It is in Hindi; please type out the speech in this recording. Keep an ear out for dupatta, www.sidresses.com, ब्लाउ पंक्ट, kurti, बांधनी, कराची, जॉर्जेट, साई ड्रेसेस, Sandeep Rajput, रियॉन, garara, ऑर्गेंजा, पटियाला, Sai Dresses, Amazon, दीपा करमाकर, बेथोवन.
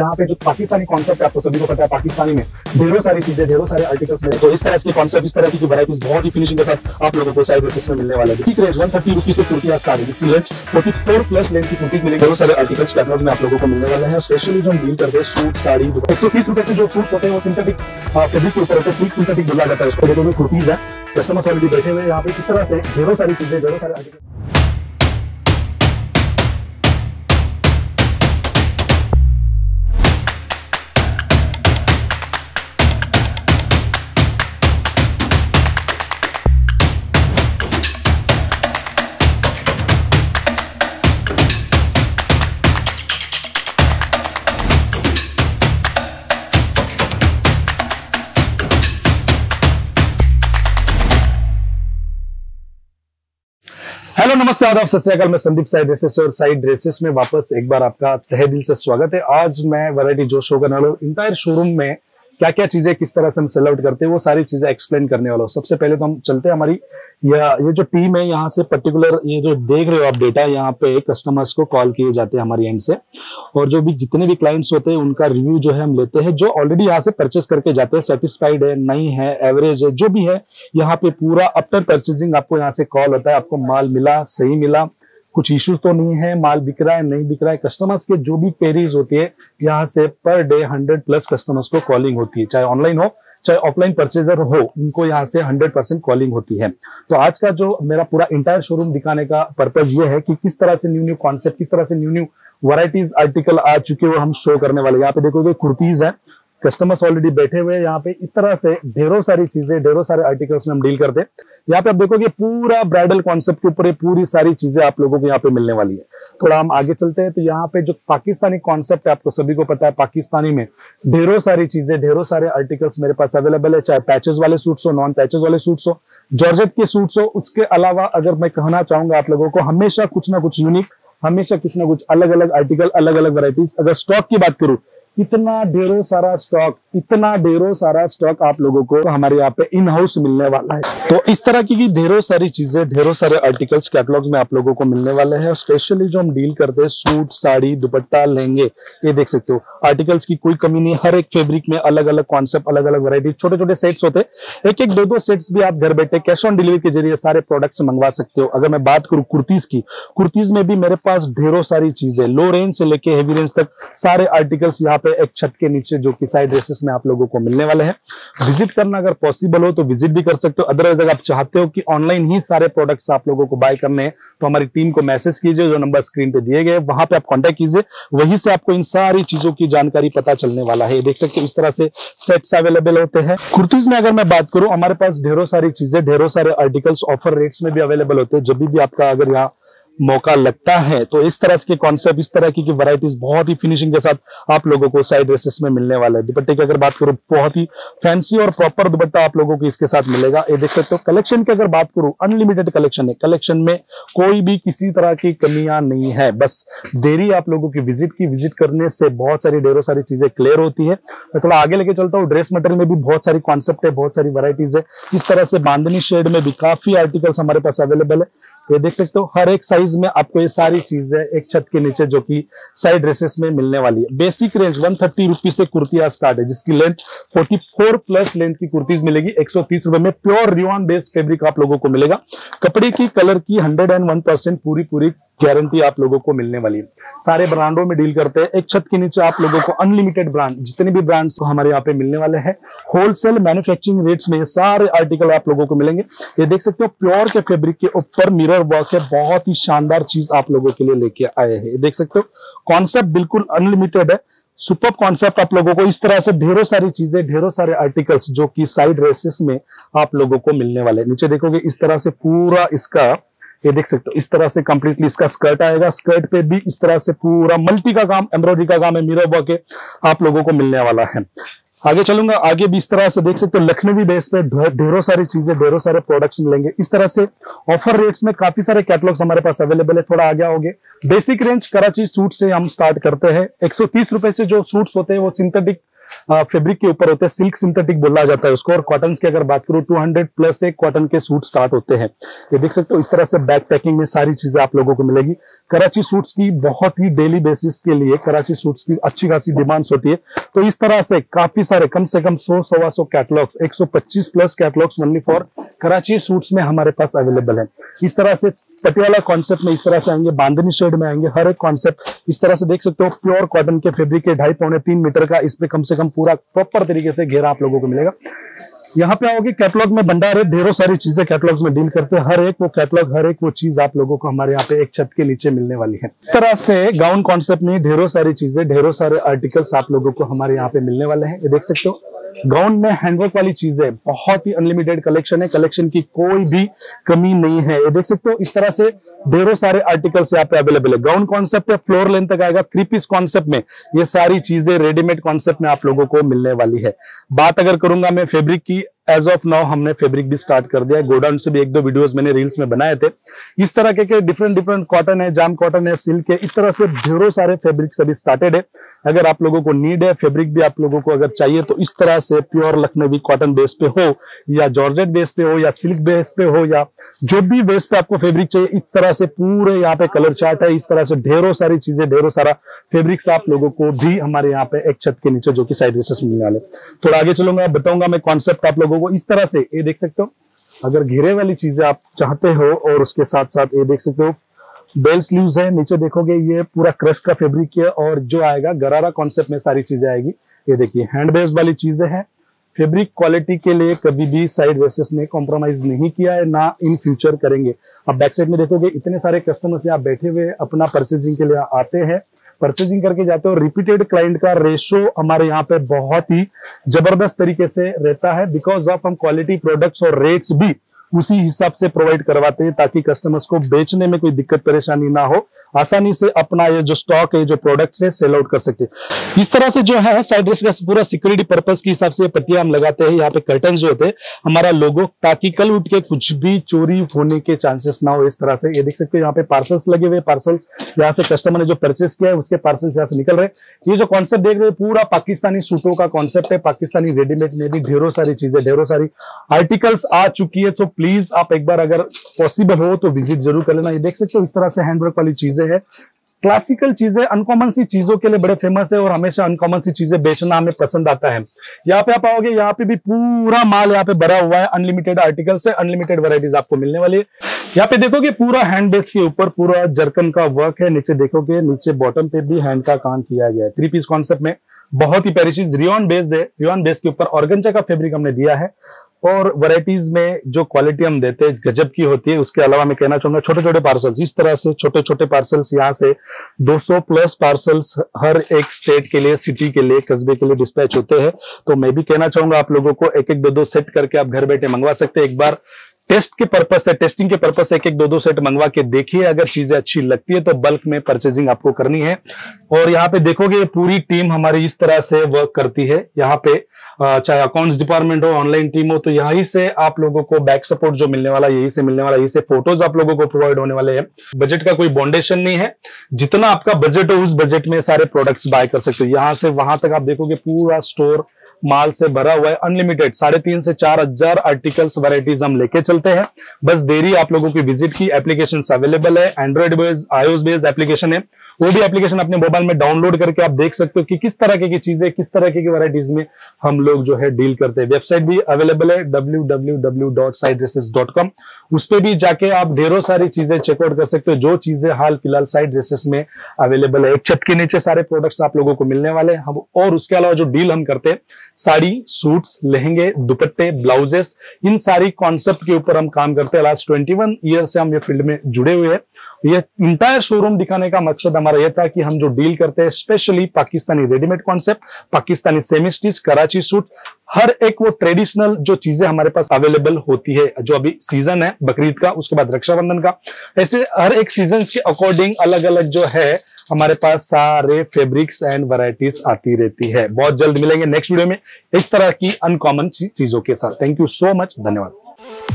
यहाँ पे जो पाकिस्तानी कॉन्सेप्ट आपको सभी को पता है, पाकिस्तानी में ढेरों सारी चीजें, ढेरों सारे आर्टिकल्स में तो इस तरह के कॉन्सेप्ट, इस तरह की वैराइटीज बहुत ही फिनिशिंग के साथ आप लोगों को साई ड्रेसेस में मिलने वाला है। ठीक रेट 130 रुपीज से कुर्तियां स्टार्ट है, जिसकी लेंथ 44+ लेंथ की कुर्तीज मिलेगी। ढेरों सारे आर्टिकल्स कैटलॉग में आप लोगों को मिलने वाला है। स्पेशली जो हम डील करते हैं सूट साड़ी, 130 रुपए से जो सूट होते हैं वो सिंथेटिक फैब्रिक के ऊपर होते हैं, सिल्क सिंथेटिक बोला जाता है उसको। देखो कुर्तीज है, कस्टमर्स ऑलरेडी बैठे हुए हैं यहाँ पे। किस तरह से ढेरों सारी चीजें, ढेरों सारे आर्टिकल। हेलो नमस्ते आदाब सत श्री अकाल, मैं संदीप साई ड्रेसेस और साई ड्रेसेस में वापस एक बार आपका तहे दिल से स्वागत है। आज मैं वैरायटी जो शो करने वाला हूँ, इंटायर शोरूम में क्या क्या चीजें, किस तरह से हम सेल आउट करते हैं वो सारी चीजें एक्सप्लेन करने वाला हूँ। सबसे पहले तो हम चलते हैं, हमारी ये जो टीम है यहाँ से पर्टिकुलर, ये जो देख रहे हो आप डेटा, यहाँ पे कस्टमर्स को कॉल किए जाते हैं हमारी एंड से, और जो भी जितने भी क्लाइंट्स होते हैं उनका रिव्यू जो है हम लेते हैं, जो ऑलरेडी यहाँ से परचेस करके जाते हैं, सेटिस्फाइड है नहीं है, एवरेज है, जो भी है यहाँ पे पूरा आफ्टर परचेजिंग आपको यहाँ से कॉल होता है। आपको माल मिला, सही मिला, कुछ इश्यूज तो नहीं है, माल बिक रहा है नहीं बिक रहा है, कस्टमर्स के जो भी क्वेरीज होती है यहाँ से पर डे 100+ कस्टमर्स को कॉलिंग होती है, चाहे ऑनलाइन हो चाहे ऑफलाइन परचेजर हो, उनको यहाँ से 100% कॉलिंग होती है। तो आज का जो मेरा पूरा इंटायर शोरूम दिखाने का पर्पज ये है कि किस तरह से न्यू न्यू कॉन्सेप्ट, किस तरह से न्यू न्यू वैरायटीज आर्टिकल आ चुके वो हम शो करने वाले। यहाँ पे देखोगे कुर्तीज है, कस्टमर्स ऑलरेडी बैठे हुए हैं यहाँ पे। इस तरह से ढेरों सारी चीजें, ढेरों सारे आर्टिकल्स में हम डील करते हैं। यहाँ पे आप देखोगे पूरा ब्राइडल कॉन्सेप्ट के ऊपर पूरी सारी चीजें आप लोगों को यहाँ पे मिलने वाली है। थोड़ा हम आगे चलते हैं तो यहाँ पे जो पाकिस्तानी कॉन्सेप्ट है आपको सभी को पता है, पाकिस्तानी में ढेरों सारी चीजें, ढेरों सारे आर्टिकल्स मेरे पास अवेलेबल है, चाहे पैचेस वाले सूट्स हो, नॉन पैचेस वाले सूट्स हो, जॉर्जेट के सूट्स हो। उसके अलावा अगर मैं कहना चाहूंगा आप लोगों को, हमेशा कुछ ना कुछ यूनिक, हमेशा कुछ ना कुछ अलग अलग आर्टिकल, अलग अलग वैरायटीज। अगर स्टॉक की बात करूं, इतना ढेरों सारा स्टॉक आप लोगों को हमारे यहाँ पे इन हाउस मिलने वाला है। तो इस तरह की ढेरों सारी चीजें, ढेरों सारे आर्टिकल्स कैटलॉग्स में आप लोगों को मिलने वाले हैं। स्पेशली जो हम डील करते हैं सूट साड़ी दुपट्टा लहंगे, ये देख सकते हो आर्टिकल्स की कोई कमी नहीं, हर एक फेब्रिक में अलग अलग कॉन्सेप्ट, अलग अलग वैरायटी, छोटे छोटे सेट्स होते हैं, एक एक दो दो सेट्स भी आप घर बैठे कैश ऑन डिलीवरी के जरिए सारे प्रोडक्ट्स मंगवा सकते हो। अगर मैं बात करूँ कुर्तीज की, कुर्तीज में भी मेरे पास ढेरों सारी चीजें, लो रेंज से लेके हेवी रेंज तक सारे आर्टिकल्स यहाँ पे एक छत के नीचे जो कि साई ड्रेसेस में आप लोगों को मिलने वाले हैं। विजिट करना अगर पॉसिबल हो तो विजिट भी कर सकते हो, अदरवाइज अगर आप चाहते हो कि ऑनलाइन ही सारे प्रोडक्ट्स आप लोगों को बाय करने हैं तो हमारी टीम को मैसेज कीजिए, जो नंबर स्क्रीन पे दिए गए वहां पे आप कांटेक्ट कीजिए, वहीं से आपको इन सारी चीजों की जानकारी पता चलने वाला है। देख सकते हो इस तरह से सेट्स अवेलेबल होते हैं। कुर्तीज में अगर मैं बात करूं, हमारे पास ढेरों सारी चीजें, ढेरों सारे आर्टिकल्स ऑफर रेट्स में भी अवेलेबल होते हैं। जब भी आपका अगर यहाँ मौका लगता है तो इस तरह के कॉन्सेप्ट, इस तरह की वैरायटीज बहुत ही फिनिशिंग के साथ आप लोगों को साई ड्रेसेस में मिलने वाला है। दुपट्टे की अगर बात करूं, बहुत ही फैंसी और प्रॉपर दुपट्टा आप लोगों को इसके साथ मिलेगा, ये देख सकते हो। कलेक्शन की अगर बात करूं, अनलिमिटेड कलेक्शन है, कलेक्शन में कोई भी किसी तरह की कमियां नहीं है, बस देरी आप लोगों की विजिट की। विजिट करने से बहुत सारी ढेरों सारी चीजें क्लियर होती है। मैं थोड़ा आगे लेके चलता हूँ। ड्रेस मटेरियल में भी बहुत सारी कॉन्सेप्ट है, बहुत सारी वैरायटीज है। इस तरह से बांधनी शेड में भी काफी आर्टिकल्स हमारे पास अवेलेबल है, ये देख सकते हो। हर एक में आपको ये सारी चीजें एक छत के नीचे जो कि साई ड्रेसेस में मिलने वाली है। बेसिक रेंज 130 रुपीज से कुर्तियां स्टार्ट है, जिसकी लेंथ 44+ लेंथ की कुर्तीज मिलेगी 130 रुपए में। प्योर रियॉन बेस्ड फैब्रिक आप लोगों को मिलेगा, कपड़े की कलर की 101% पूरी गारंटी आप लोगों को मिलने वाली है। सारे ब्रांडों में डील करते हैं, एक छत के नीचे आप लोगों को अनलिमिटेड ब्रांड, जितने भी ब्रांड्स को हमारे यहाँ पे मिलने वाले हैं। होलसेल मैन्युफैक्चरिंग रेट्स में सारे आर्टिकल आप लोगों को मिलेंगे। ये देख सकते हो प्योर के फैब्रिक के ऊपर मिरर वर्क है, बहुत ही शानदार चीज आप लोगों के लिए लेके आए हैं। ये देख सकते हो कॉन्सेप्ट बिल्कुल अनलिमिटेड है, सुपर कॉन्सेप्ट आप लोगों को। इस तरह से ढेरों सारी चीजें, ढेरों सारे आर्टिकल्स जो कि साई ड्रेसेस में आप लोगों को मिलने वाले हैं। नीचे देखोगे इस तरह से पूरा इसका, ये देख सकते हो इस तरह से कंप्लीटली इसका स्कर्ट आएगा। स्कर्ट पे भी इस तरह से पूरा मल्टी का काम, एम्ब्रॉयडरी का काम है, मिरर वर्क है, आप लोगों को मिलने वाला है। आगे चलूंगा, आगे भी इस तरह से देख सकते हो लखनवी बेस पे ढेरों सारी चीजें, ढेरों सारे प्रोडक्ट्स मिलेंगे। इस तरह से ऑफर रेट्स में काफी सारे कैटलॉग्स हमारे पास अवेलेबल है। थोड़ा आगे आओगे, बेसिक रेंज कराची सूट से हम स्टार्ट करते हैं। 130 रुपए से जो सूट्स होते हैं वो सिंथेटिक फैब्रिक के ऊपर होते हैं, सिल्क सिंथेटिक बोला जाता है उसको। और कॉटन की अगर बात करूं 200 प्लस एक कॉटन के सूट स्टार्ट होते हैं। ये देख सकते हो, इस तरह से बैक पैकिंग में सारी चीजें आप लोगों को मिलेगी। कराची सूट्स की बहुत ही डेली बेसिस के लिए कराची सूट्स की अच्छी खासी डिमांड्स होती है, तो इस तरह से काफी सारे कम से कम 100-125 catalogues, 125 plus catalogues only for कराची suits में हमारे पास अवेलेबल है। इस तरह से पटियाला कॉन्सेप्ट में इस तरह से आएंगे, बांधनी शेड में आएंगे, हर एक कॉन्सेप्ट इस तरह से देख सकते हो। प्योर कॉटन के फैब्रिक है, 2.5-3 मीटर का, इसमें कम से कम पूरा प्रॉपर तरीके से घेरा आप लोगों को मिलेगा। यहाँ पे आओगे कैटलॉग में भंडार है, ढेरों सारी चीजें कैटलॉग्स में डील करते हैं, हर एक वो कैटलॉग, हर एक वो चीज आप लोगों को हमारे यहाँ पे एक छत के नीचे मिलने वाली है। इस तरह से गाउन कॉन्सेप्ट में ढेरों सारी चीजें, ढेरों सारे आर्टिकल्स आप लोगों को हमारे यहाँ पे मिलने वाले हैं। ये देख सकते हो, गाउन में हैंडवर्क वाली चीजें बहुत ही अनलिमिटेड कलेक्शन है, कलेक्शन की कोई भी कमी नहीं है। ये देख सकते हो, इस तरह से ढेरों सारे आर्टिकल्स यहाँ पे अवेलेबल है। गाउन कॉन्सेप्ट है, फ्लोर लेंथ तक आएगा, 3 पीस कॉन्सेप्ट में ये सारी चीजें रेडीमेड कॉन्सेप्ट में आप लोगों को मिलने वाली है। बात अगर करूंगा मैं फैब्रिक की, एज ऑफ नाउ हमने फैब्रिक भी स्टार्ट कर दिया है, गोडाउन से भी 1-2 वीडियोस मैंने रील्स में बनाए थे। इस तरह के डिफरेंट कॉटन है, जाम कॉटन है, सिल्क है, इस तरह से ढेरों सारे फैब्रिक्स अभी स्टार्टेड है। अगर आप लोगों को नीड है, फैब्रिक भी आप लोगों को अगर चाहिए, तो इस तरह से प्योर लखनवी कॉटन बेस पे हो या जॉर्जेट बेस पे हो या सिल्क बेस पे हो या जो भी बेस पे आपको फैब्रिक चाहिए, इस तरह से पूरे यहाँ पे कलर चार्ट है। इस तरह से ढेरों सारी चीजें, ढेरों सारा फैब्रिक्स आप लोगों को भी हमारे यहाँ पे एक छत के नीचे जो कि साई ड्रेसेस मिलने वाले। थोड़ा आगे चलूंगा, बताऊंगा मैं कॉन्सेप्ट आप लोगों को। इस तरह से ये देख सकते हो, अगर घेरे वाली चीजें आप चाहते हो, और उसके साथ साथ ये देख सकते हो बेल स्लीव्स है, नीचे देखोगे ये पूरा क्रश का फैब्रिक है, और जो आएगा गरारा कॉन्सेप्ट में सारी चीजें आएगी। ये देखिए हैंड बेस वाली चीजें हैं। फैब्रिक क्वालिटी के लिए कभी भी साई ड्रेसेस ने कॉम्प्रोमाइज नहीं किया है, ना इन फ्यूचर करेंगे। आप बैक साइड में देखोगे इतने सारे कस्टमर्स यहाँ बैठे हुए अपना परचेजिंग के लिए आते हैं, परचेजिंग करके जाते हो। रिपीटेड क्लाइंट का रेशो हमारे यहाँ पे बहुत ही जबरदस्त तरीके से रहता है, बिकॉज ऑफ हम क्वालिटी प्रोडक्ट्स और रेट्स भी उसी हिसाब से प्रोवाइड करवाते हैं, ताकि कस्टमर्स को बेचने में कोई दिक्कत परेशानी ना हो, आसानी से अपना ये जो स्टॉक है, जो प्रोडक्ट्स है, सेल आउट कर सकते हैं। इस तरह से जो है साइड ड्रेस का पूरा सिक्योरिटी पर्पस के हिसाब से पत्तियां हम लगाते हैं, यहाँ पे कर्टन जो होते हैं हमारा लोगो, ताकि कल उठ के कुछ भी चोरी होने के चांसेस ना हो। इस तरह से ये देख सकते हो, यहाँ पे पार्सल्स लगे हुए, पार्सल्स यहाँ से कस्टमर ने जो परचेस किया है उसके पार्सल्स यहाँ से निकल रहे। ये जो कॉन्सेप्ट देख रहे हैं पूरा पाकिस्तानी सूटों का कॉन्सेप्ट है, पाकिस्तानी रेडीमेड में भी ढेरों सारी चीजें, ढेरों सारी आर्टिकल्स आ चुकी है। तो प्लीज आप एक बार अगर पॉसिबल हो तो विजिट जरूर कर लेना। ये देख सकते हो, इस तरह से हैंडवर्क वाली चीजें हैं, क्लासिकल चीजें, अनकॉमन सी चीजों के लिए बड़े फेमस है, और हमेशा अनकॉमन सी चीजें बेचना हमें पसंद आता है। यहाँ पे आप आओगे, यहाँ पे भी पूरा माल यहाँ पे भरा हुआ है, अनलिमिटेड आर्टिकल्स है, अनलिमिटेड वैरायटीज आपको मिलने वाली है। यहाँ पे देखोगे पूरा हैंड बेस के ऊपर पूरा जर्कन का वर्क है, नीचे देखोगे नीचे बॉटम पे भी हैंड का काम किया गया है। 3 पीस कॉन्सेप्ट में बहुत ही प्यारी चीज, रियॉन बेस्ड है, रियॉन बेस के ऊपर ऑर्गेंजा का फैब्रिक हमने दिया है, और वैरायटीज में जो क्वालिटी हम देते हैं गजब की होती है। उसके अलावा मैं कहना चाहूंगा छोटे छोटे पार्सल्स, इस तरह से छोटे छोटे पार्सल्स यहाँ से 200 प्लस पार्सल्स हर एक स्टेट के लिए, सिटी के लिए, कस्बे के लिए डिस्पैच होते हैं। तो मैं भी कहना चाहूंगा आप लोगों को 1-1, 2-2 सेट करके आप घर बैठे मंगवा सकते हैं। एक बार टेस्ट के पर्पस से, टेस्टिंग के पर्पस से 1-1, 2-2 सेट मंगवा के देखिए, अगर चीजें अच्छी लगती है तो बल्क में परचेजिंग आपको करनी है। और यहाँ पे देखोगे पूरी टीम हमारी इस तरह से वर्क करती है, यहाँ पे चाहे अकाउंट्स डिपार्टमेंट हो, ऑनलाइन टीम हो, तो यहीं से आप लोगों को बैक सपोर्ट जो मिलने वाला, यहीं से मिलने वाला, यहीं से फोटोज आप लोगों को प्रोवाइड होने वाले हैं। बजट का कोई बाउंडेशन नहीं है, जितना आपका बजट हो उस बजट में सारे प्रोडक्ट्स बाय कर सकते हो। यहाँ से वहां तक आप देखोगे पूरा स्टोर माल से भरा हुआ है, अनलिमिटेड 3500 से 4000 आर्टिकल्स, वैरायटीज हम लेके चलते हैं। बस देरी आप लोगों की विजिट की। एप्लीकेशन अवेलेबल है, Android based, iOS based application है, वो भी एप्लीकेशन अपने मोबाइल में डाउनलोड करके आप देख सकते हो कि किस तरह की चीजें, किस तरह की वैरायटीज में हम लोग जो है डील करते हैं। वेबसाइट भी अवेलेबल है, www.sidresses.com, उस पे भी जाके आप ढेरों सारी चीजें चेकआउट कर सकते हो, जो चीजें हाल फिलहाल साइड ड्रेसेस में अवेलेबल है। एक छत के नीचे सारे प्रोडक्ट्स आप लोगों को मिलने वाले हैं। और उसके अलावा जो डील हम करते हैं, साड़ी, सूट्स, लहंगे, दुपट्टे, ब्लाउजेस, इन सारी कॉन्सेप्ट के ऊपर हम काम करते हैं। लास्ट 21 ईयर से हम ये फील्ड में जुड़े हुए हैं। ये इंटायर शोरूम दिखाने का मकसद हमारा यह था कि हम जो डील करते हैं, specially Pakistani readymade concept, Pakistani semi stitch, कराची suit, हर एक वो ट्रेडिशनल जो चीजें हमारे पास अवेलेबल होती है। जो अभी सीजन है बकरीद का, उसके बाद रक्षाबंधन का, ऐसे हर एक सीजन के अकॉर्डिंग अलग अलग जो है हमारे पास सारे फैब्रिक्स एंड वैरायटीज आती रहती है। बहुत जल्द मिलेंगे नेक्स्ट वीडियो में इस तरह की अनकॉमन चीजों के साथ। थैंक यू सो मच, धन्यवाद।